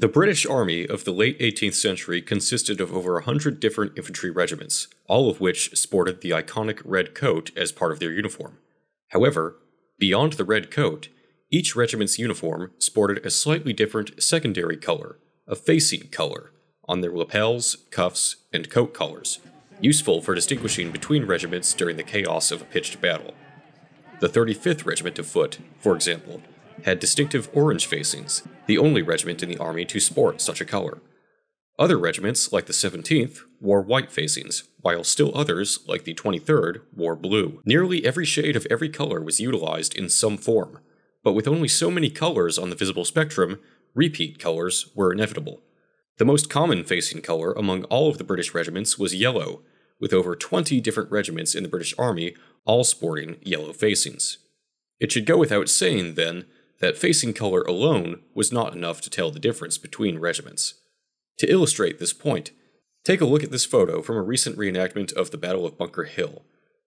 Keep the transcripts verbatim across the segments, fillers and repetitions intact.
The British Army of the late eighteenth century consisted of over a hundred different infantry regiments, all of which sported the iconic red coat as part of their uniform. However, beyond the red coat, each regiment's uniform sported a slightly different secondary color, a facing color, on their lapels, cuffs, and coat collars, useful for distinguishing between regiments during the chaos of a pitched battle. The thirty-fifth Regiment of Foot, for example, had distinctive orange facings, the only regiment in the army to sport such a color. Other regiments, like the seventeenth, wore white facings, while still others, like the twenty-third, wore blue. Nearly every shade of every color was utilized in some form, but with only so many colors on the visible spectrum, repeat colors were inevitable. The most common facing color among all of the British regiments was yellow, with over twenty different regiments in the British Army all sporting yellow facings. It should go without saying, then, that facing color alone was not enough to tell the difference between regiments. To illustrate this point, take a look at this photo from a recent reenactment of the Battle of Bunker Hill.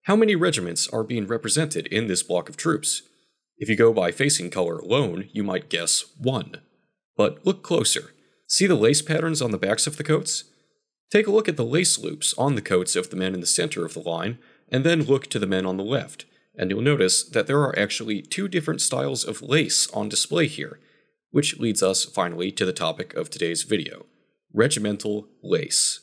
How many regiments are being represented in this block of troops? If you go by facing color alone, you might guess one. But look closer. See the lace patterns on the backs of the coats? Take a look at the lace loops on the coats of the men in the center of the line, and then look to the men on the left, and you'll notice that there are actually two different styles of lace on display here, which leads us finally to the topic of today's video, regimental lace.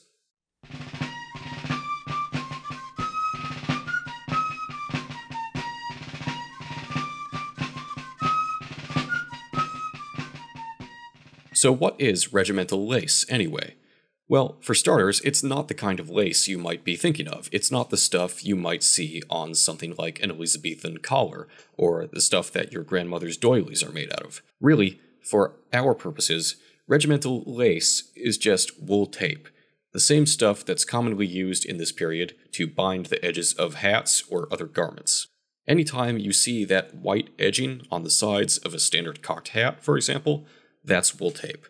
So what is regimental lace, anyway? Well, for starters, it's not the kind of lace you might be thinking of. It's not the stuff you might see on something like an Elizabethan collar, or the stuff that your grandmother's doilies are made out of. Really, for our purposes, regimental lace is just wool tape, the same stuff that's commonly used in this period to bind the edges of hats or other garments. Anytime you see that white edging on the sides of a standard cocked hat, for example, that's wool tape.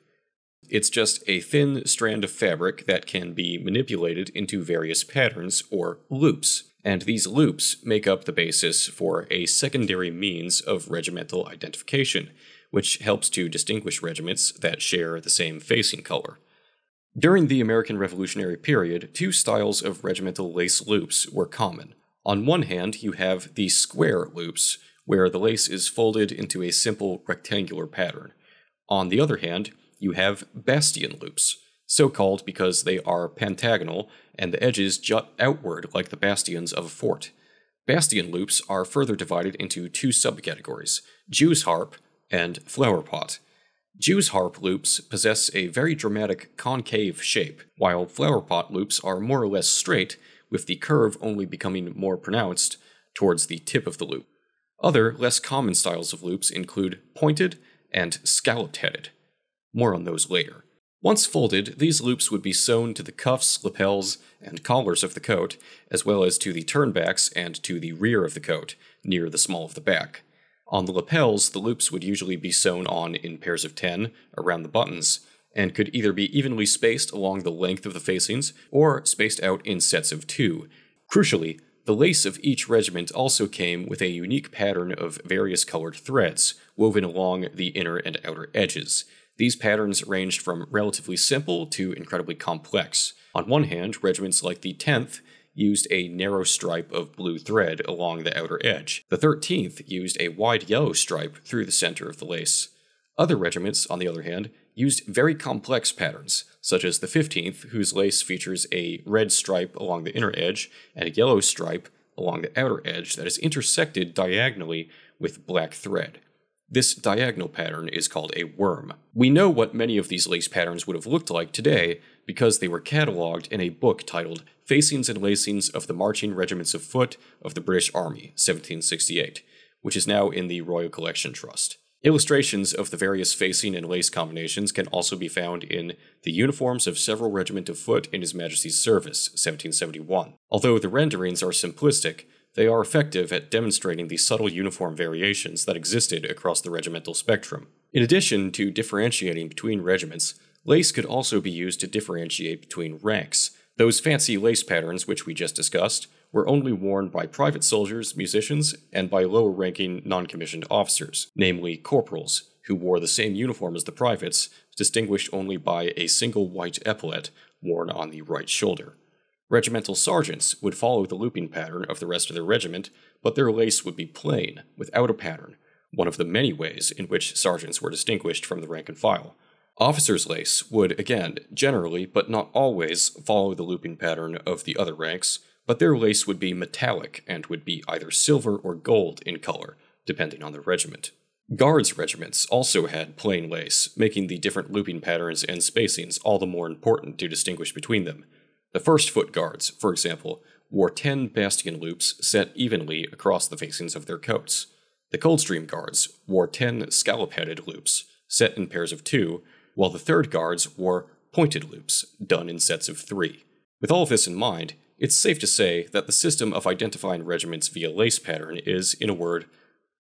It's just a thin strand of fabric that can be manipulated into various patterns or loops, and these loops make up the basis for a secondary means of regimental identification, which helps to distinguish regiments that share the same facing color. During the American Revolutionary period, two styles of regimental lace loops were common. On one hand, you have the square loops, where the lace is folded into a simple rectangular pattern. On the other hand, you have bastion loops, so-called because they are pentagonal and the edges jut outward like the bastions of a fort. Bastion loops are further divided into two subcategories, Jew's harp and flower pot. Jew's harp loops possess a very dramatic concave shape, while flower pot loops are more or less straight, with the curve only becoming more pronounced towards the tip of the loop. Other, less common styles of loops include pointed and scalloped-headed. More on those later. Once folded, these loops would be sewn to the cuffs, lapels, and collars of the coat, as well as to the turnbacks and to the rear of the coat, near the small of the back. On the lapels, the loops would usually be sewn on in pairs of ten around the buttons, and could either be evenly spaced along the length of the facings, or spaced out in sets of two. Crucially, the lace of each regiment also came with a unique pattern of various colored threads, woven along the inner and outer edges. These patterns ranged from relatively simple to incredibly complex. On one hand, regiments like the tenth used a narrow stripe of blue thread along the outer edge. The thirteenth used a wide yellow stripe through the center of the lace. Other regiments, on the other hand, used very complex patterns, such as the fifteenth, whose lace features a red stripe along the inner edge and a yellow stripe along the outer edge that is intersected diagonally with black thread. This diagonal pattern is called a worm. We know what many of these lace patterns would have looked like today because they were catalogued in a book titled Facings and Lacings of the Marching Regiments of Foot of the British Army, seventeen sixty-eight, which is now in the Royal Collection Trust. Illustrations of the various facing and lace combinations can also be found in The Uniforms of Several Regiments of Foot in His Majesty's Service, seventeen seventy-one. Although the renderings are simplistic, they are effective at demonstrating the subtle uniform variations that existed across the regimental spectrum. In addition to differentiating between regiments, lace could also be used to differentiate between ranks. Those fancy lace patterns which we just discussed were only worn by private soldiers, musicians, and by lower-ranking non-commissioned officers, namely corporals, who wore the same uniform as the privates distinguished only by a single white epaulet worn on the right shoulder. Regimental sergeants would follow the looping pattern of the rest of their regiment, but their lace would be plain, without a pattern, one of the many ways in which sergeants were distinguished from the rank and file. Officers' lace would, again, generally, but not always, follow the looping pattern of the other ranks, but their lace would be metallic and would be either silver or gold in color, depending on the regiment. Guards' regiments also had plain lace, making the different looping patterns and spacings all the more important to distinguish between them. The first Foot Guards, for example, wore ten bastion loops set evenly across the facings of their coats. The Coldstream Guards wore ten scallop-headed loops, set in pairs of two, while the Third Guards wore pointed loops, done in sets of three. With all of this in mind, it's safe to say that the system of identifying regiments via lace pattern is, in a word,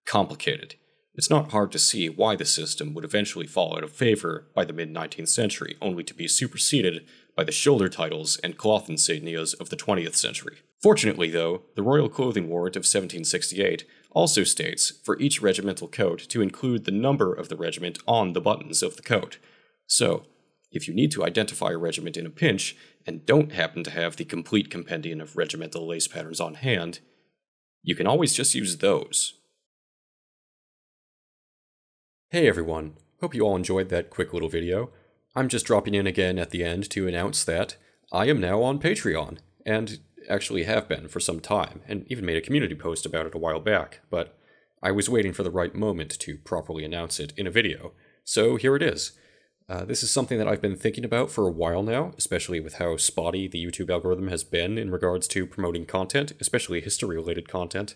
complicated. It's not hard to see why the system would eventually fall out of favor by the mid-nineteenth century, only to be superseded by the shoulder titles and cloth insignias of the twentieth century. Fortunately, though, the Royal Clothing Warrant of seventeen sixty-eight also states for each regimental coat to include the number of the regiment on the buttons of the coat. So, if you need to identify a regiment in a pinch, and don't happen to have the complete compendium of regimental lace patterns on hand, you can always just use those. Hey everyone, hope you all enjoyed that quick little video. I'm just dropping in again at the end to announce that I am now on Patreon, and actually have been for some time, and even made a community post about it a while back, but I was waiting for the right moment to properly announce it in a video, so here it is. Uh, this is something that I've been thinking about for a while now, especially with how spotty the YouTube algorithm has been in regards to promoting content, especially history-related content.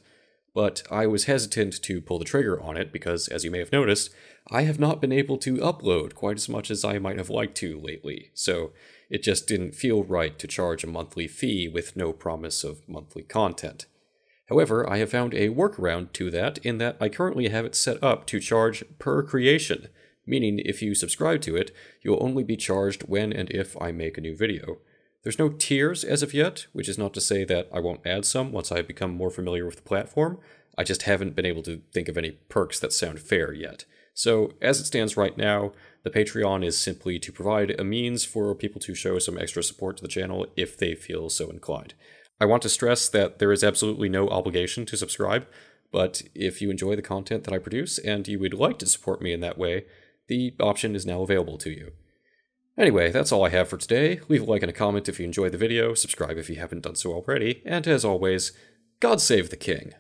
But I was hesitant to pull the trigger on it because, as you may have noticed, I have not been able to upload quite as much as I might have liked to lately, so it just didn't feel right to charge a monthly fee with no promise of monthly content. However, I have found a workaround to that in that I currently have it set up to charge per creation, meaning if you subscribe to it, you'll only be charged when and if I make a new video. There's no tiers as of yet, which is not to say that I won't add some once I become more familiar with the platform. I just haven't been able to think of any perks that sound fair yet. So, as it stands right now, the Patreon is simply to provide a means for people to show some extra support to the channel if they feel so inclined. I want to stress that there is absolutely no obligation to subscribe, but if you enjoy the content that I produce and you would like to support me in that way, the option is now available to you. Anyway, that's all I have for today. Leave a like and a comment if you enjoyed the video, subscribe if you haven't done so already, and as always, God save the King!